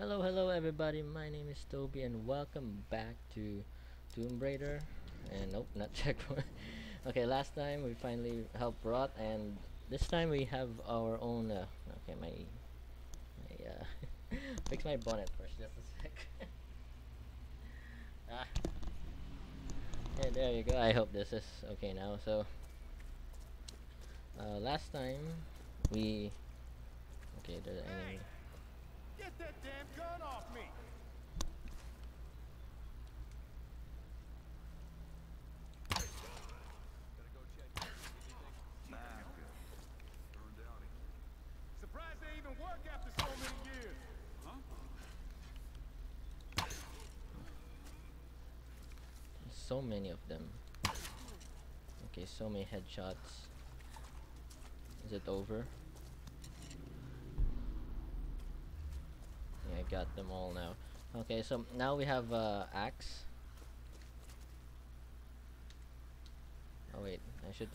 Hello everybody, my name is Toby and welcome back to Tomb Raider. And nope, not checkpoint. Okay, last time we finally helped Roth, and this time we have our own okay, my fix my bonnet first, just a sec. Yeah, there you go. I hope this is okay now. So last time we there's an enemy. Get that damn gun off me! Surprised they even work after so many years! Huh? So many of them. Okay, so many headshots. Is it over? Got them all now. Okay, so now we have axe. Oh wait, I should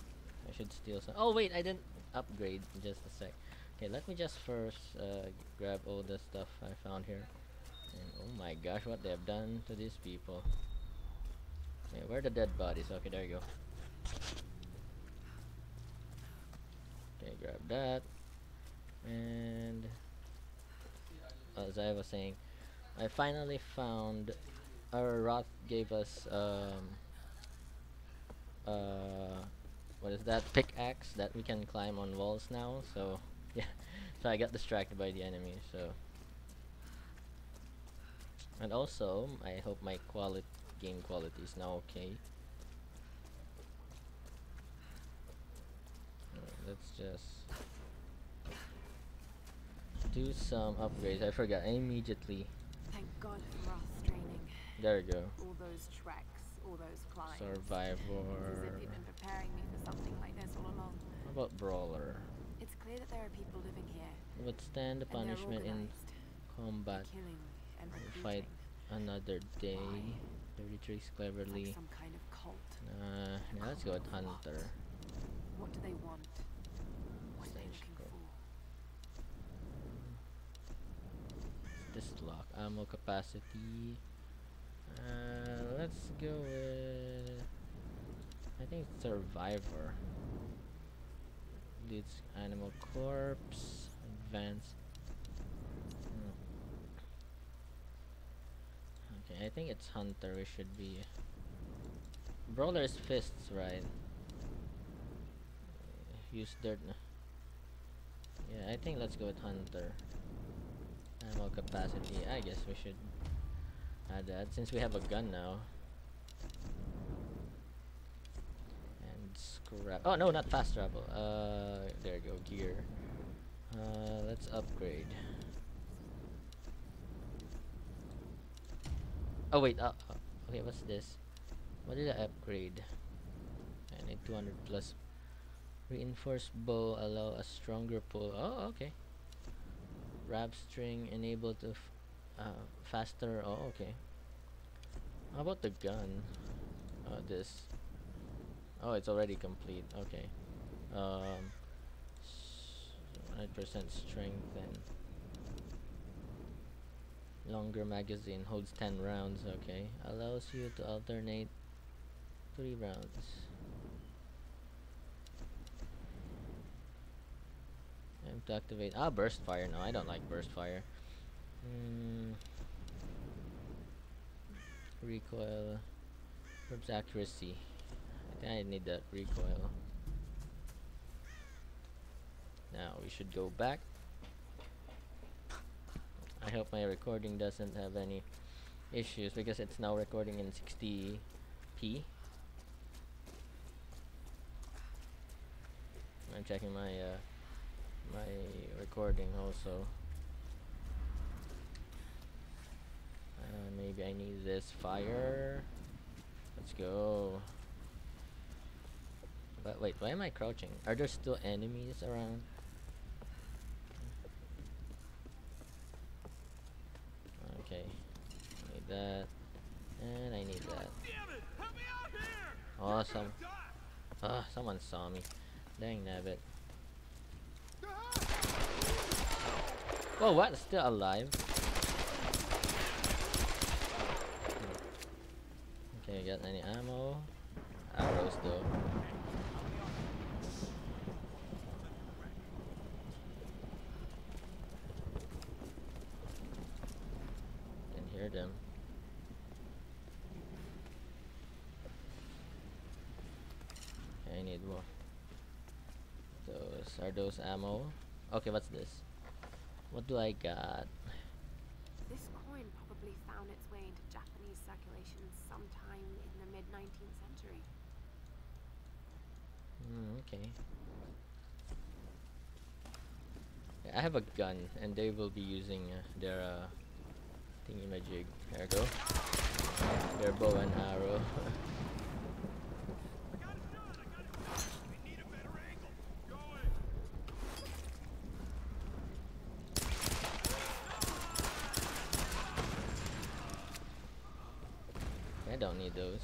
steal some. Oh wait, I didn't upgrade. Just a sec. Okay, let me just first grab all the stuff I found here. And oh my gosh, what they have done to these people. Okay, where are the dead bodies? Okay, there you go. Okay, grab that. And as I was saying, I finally found our Roth gave us what is that, pickaxe that we can climb on walls now. So yeah, so I got distracted by the enemy. So, and also I hope my game quality is now okay. Alright, let's just do some upgrades. I forgot immediately. Thank God for Roth's training. There we go. All those tracks, all those climbs. Survivor. They've been preparing me for something like this all along. How about brawler? It's clear that there are people living here. Withstand the punishment in combat. Killing and fight another day. 30 tricks cleverly. Like some kind of cult. Now let's go with hunter. What do they want? What are they looking for? This lock ammo capacity. Let's go with, I think, survivor. It's animal corpse, advanced. Okay, I think it's hunter. We should be brawler's fists, right? Use dirt. Yeah, I think let's go with hunter. Ammo capacity, I guess we should add that since we have a gun now. And scrap. Oh no, not fast travel. There you go, gear. Let's upgrade. Oh wait, okay, what's this? What did I upgrade? I need 200 plus. Reinforced bow, allow a stronger pull. Oh, okay. Grab string enabled to faster. Oh, okay. How about the gun? This. Oh, it's already complete. Okay. 100% strength and longer magazine, holds 10 rounds. Okay. Allows you to alternate 3 rounds. To activate burst fire. No, I don't like burst fire. Recoil, perhaps accuracy. I think I need that recoil. Now we should go back. I hope my recording doesn't have any issues because it's now recording in 60p. I'm checking my my recording also. Maybe I need this fire. Let's go. But wait, why am I crouching? Are there still enemies around? Okay, I need that, and I need that. Awesome. Ah, someone saw me. Dang nabbit. Oh, what? Still alive? think I got any ammo. Arrows though. Didn't hear them. Okay, I need more. Those are those ammo. Okay, what's this? What do I got? This coin probably found its way into Japanese circulation sometime in the mid-19th century. Okay. Yeah, I have a gun, and they will be using their thingy-majig. There we go. Their bow and arrow. I don't need those.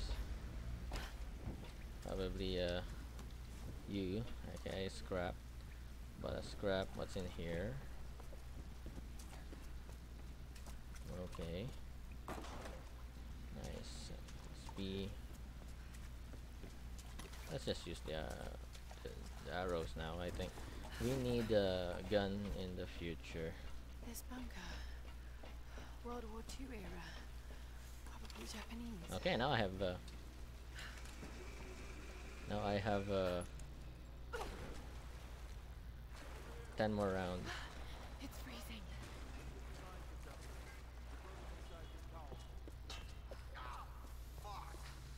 Probably you. Okay, scrap. But a scrap, what's in here? Okay. Nice. SP. Let's just use the arrows now, I think. We need a gun in the future. This bunker. World War II era. Japanese. Okay, now I have ten more rounds. It's freezing.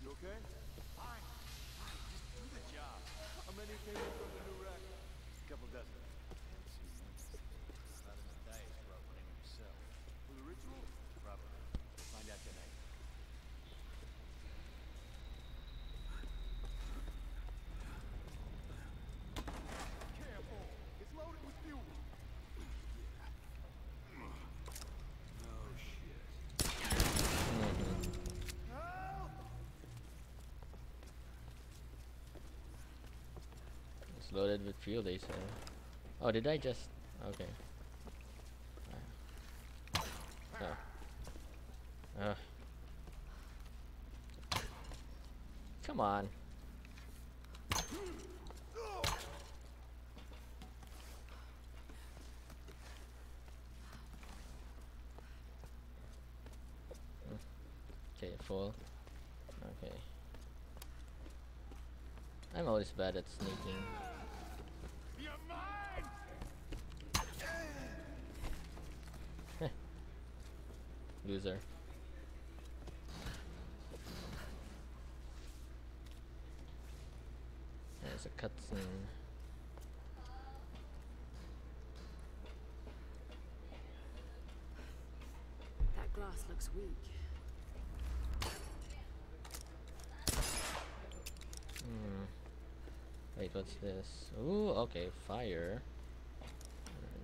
You okay? Fine. Just do the job. How many came from the new rack? Couple dozen. Father Matthias brought one in himself. For the ritual? Probably. Find out tonight. Loaded with fuel, they said. Oh, did I just? Okay. Oh. Come on. Okay, full. Okay. I'm always bad at sneaking. Loser. There's a cutscene. That glass looks weak. Wait, what's this? Ooh, okay, fire.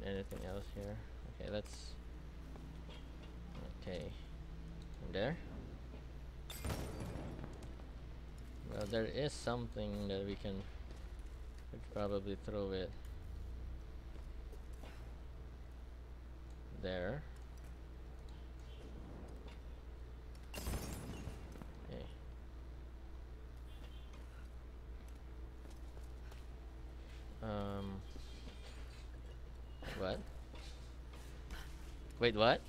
Anything else here? Okay, let's. Okay, from there. Well, there is something that we can probably throw it there. Okay. What? Wait, what?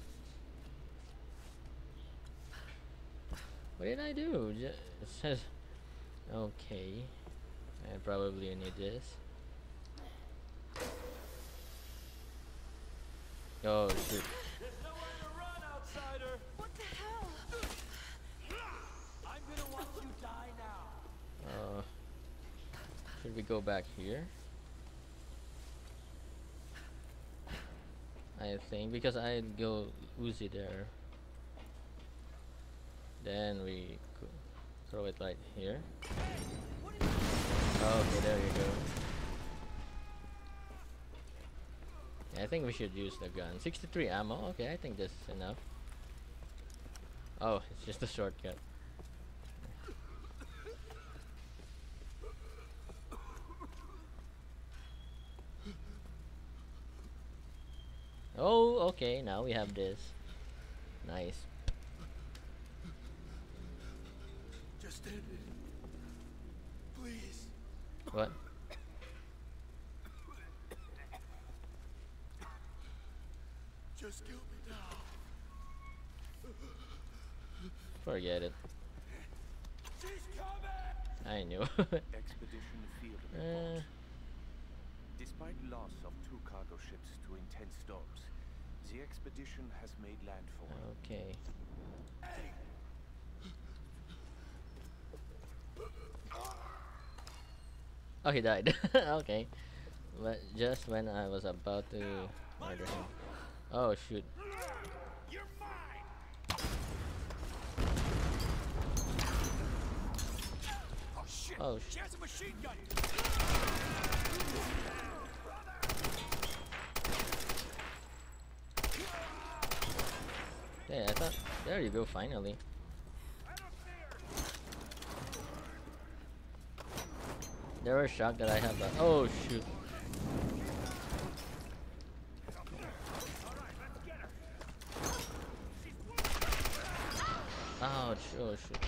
What did I do? It says, okay. I probably need this. Oh shoot! There's no way to run, outsider. What the hell? I'm gonna watch you die now. Should we go back here? I think because I'd go Uzi there. Then we could throw it right here. Okay, there you go. Yeah, I think we should use the gun. 63 ammo. Okay, I think this is enough. Oh, it's just a shortcut. Oh, okay. Now we have this. Nice. just ended. Please. What? Just kill me now. Forget it. She's coming! I knew. Expedition field report. Despite loss of 2 cargo ships to intense storms, the expedition has made landfall. Okay. Hey. Oh, he died. Okay. But just when I was about to murder him. Oh shoot. You're mine. Oh shit. Oh shit. She has a machine gun. Yeah, I thought there you go finally. They were shocked that I have that. Oh shoot. Ouch, oh shit.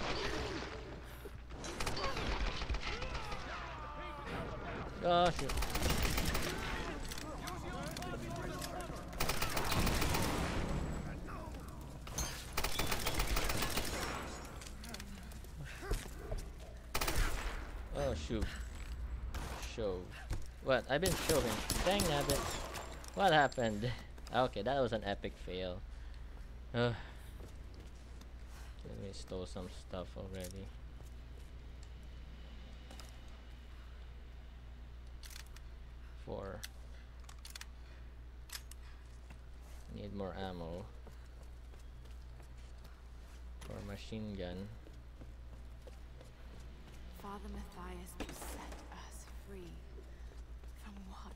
Oh shit. Oh shoot. Show. What? I've been showing. Dang it. What happened? Okay, that was an epic fail. We stole some stuff already. Four. Need more ammo. For a machine gun. Father Matthias will set us free. From what?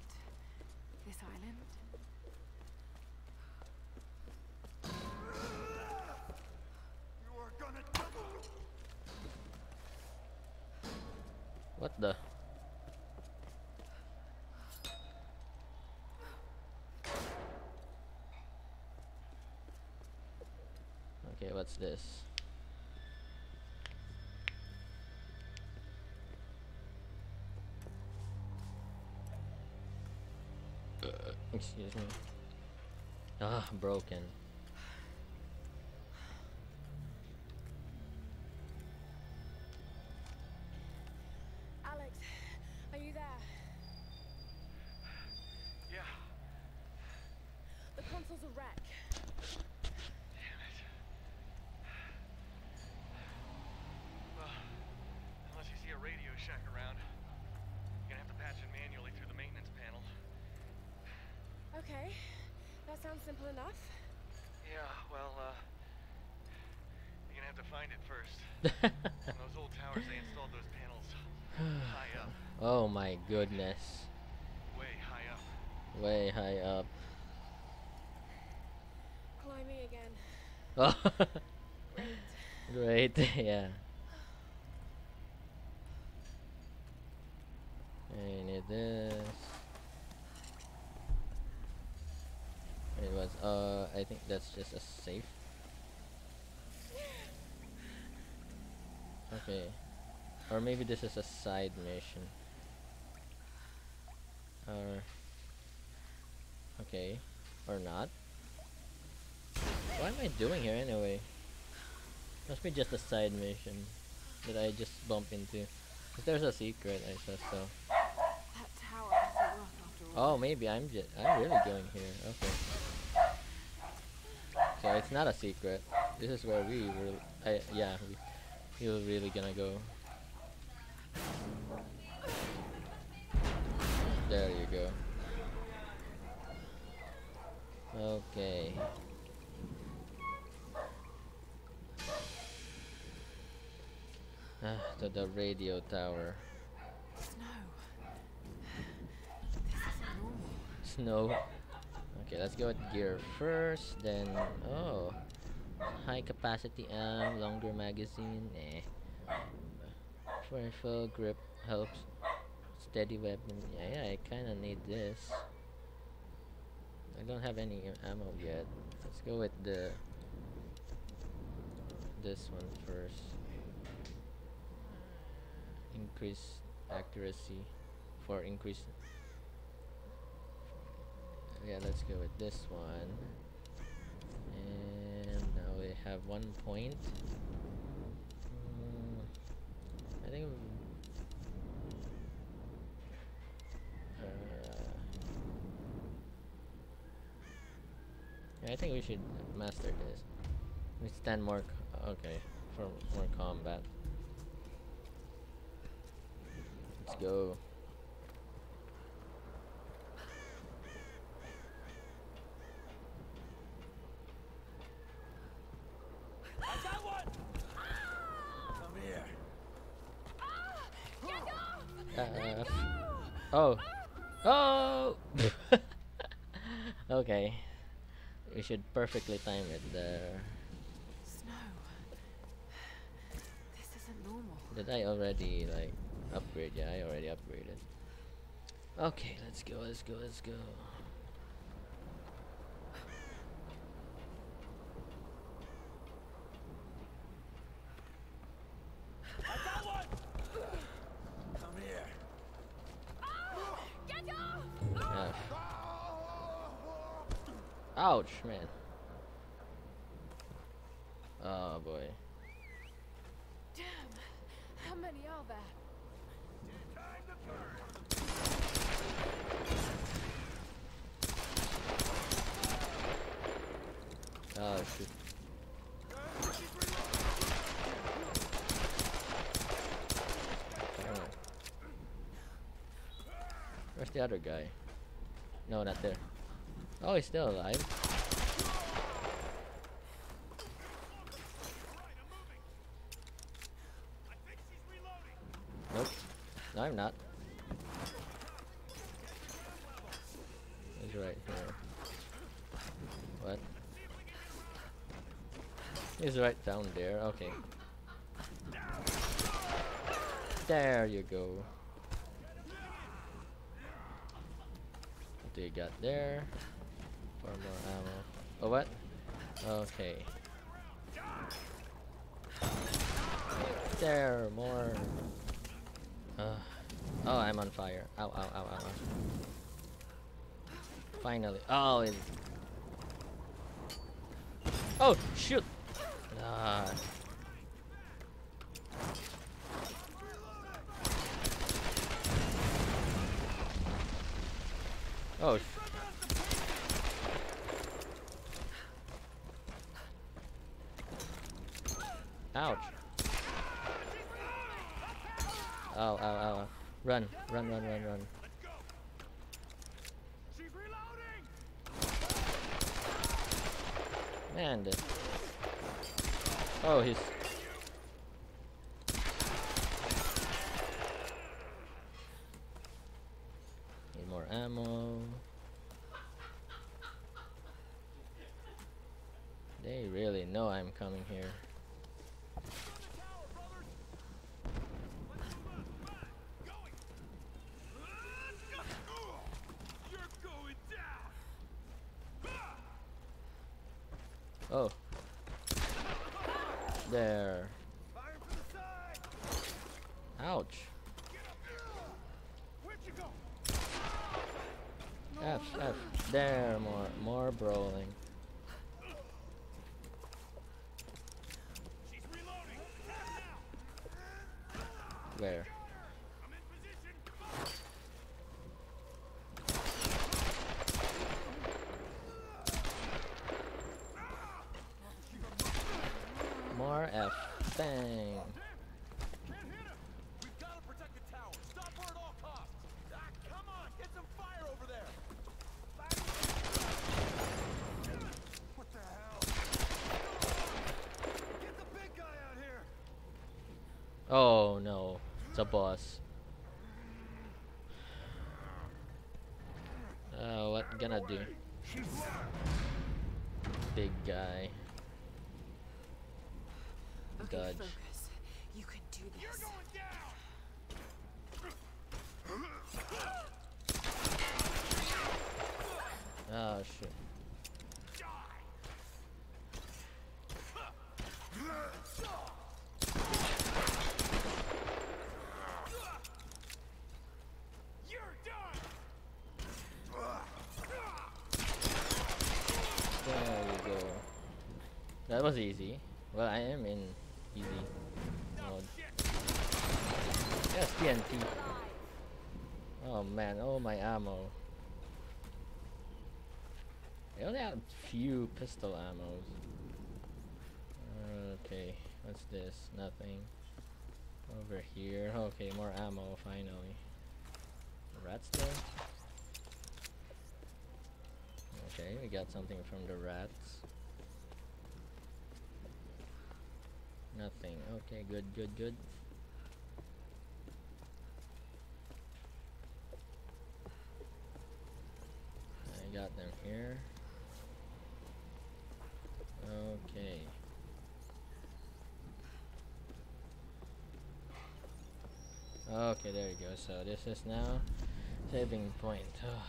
This island? What the? Okay, what's this? Excuse me. Ah, broken. Simple enough? Yeah, well, you're gonna have to find it first. In those old towers, they installed those panels high up. Oh my goodness. Way high up. Way high up. Climbing again. Oh. Great. Great, yeah. I need this. It was, I think that's just a safe. Okay. Or maybe this is a side mission. Or... okay. Or not. What am I doing here anyway? Must be just a side mission that I just bump into. 'Cause there's a secret, I guess, so. That tower has a Roth after all. Oh, maybe I'm really going here. Okay. So it's not a secret. This is where we really, yeah, we were really gonna go. There you go. Okay. To the radio tower. Snow. Okay, let's go with gear first, then... oh! High capacity arm, longer magazine, eh. Powerful grip helps. Steady weapon, yeah, I kinda need this. I don't have any ammo yet. Let's go with this one first. increased accuracy for increased. Yeah, let's go with this one. And now we have 1 point. I think I think we should master this. We stand more okay for more combat. Let's go. I got one. Come here. Get off! Get off! Oh! Oh! Okay. We should perfectly time it there. Snow. This isn't normal. Did I already like upgrade? Yeah, I already upgraded. Okay, let's go, let's go, let's go. I got one! Come here. Oh, get off! Oh. Ouch, man. Oh boy. Damn, how many are there? Time to burn. Oh shoot. Oh. Where's the other guy? No, not there. Oh, he's still alive. Nope. No, I'm not. He's right here. What? He's right down there. Okay. There you go. What do you got there? Four more ammo. Oh, what? Okay. There, more. Oh, I'm on fire. Ow, ow, ow, ow, ow. Finally. Oh, it's. Oh, shoot! Ah. Oh, shoot. Ouch. Ow, ow, ow. Run, run, run, run, run. Let's go. She's reloading. Man, this. Oh, he's. Need more ammo. They really know I'm coming here. Oh, there. Ouch. F, F. There, more brawling. Where? More F. Bang. Can't hit him. We've got to protect the tower. Stop her at all costs. Ah, come on, get some fire over there. Fire. What the hell? Get the big guy out here. Oh no, it's a boss. Oh, what gonna do? Big guy. Dodge. Focus. You can do this. You're going down. Oh shit. Die. That was easy. Well, I am in easy mode. Yes, TNT. Oh man, oh my ammo. I only have a few pistol ammos. Okay, what's this? Nothing. Over here. Okay, more ammo finally. Rats there? Okay, we got something from the rats. Nothing. Okay, good, good, good. I got them here. Okay. Okay, there you go. So this is now saving point.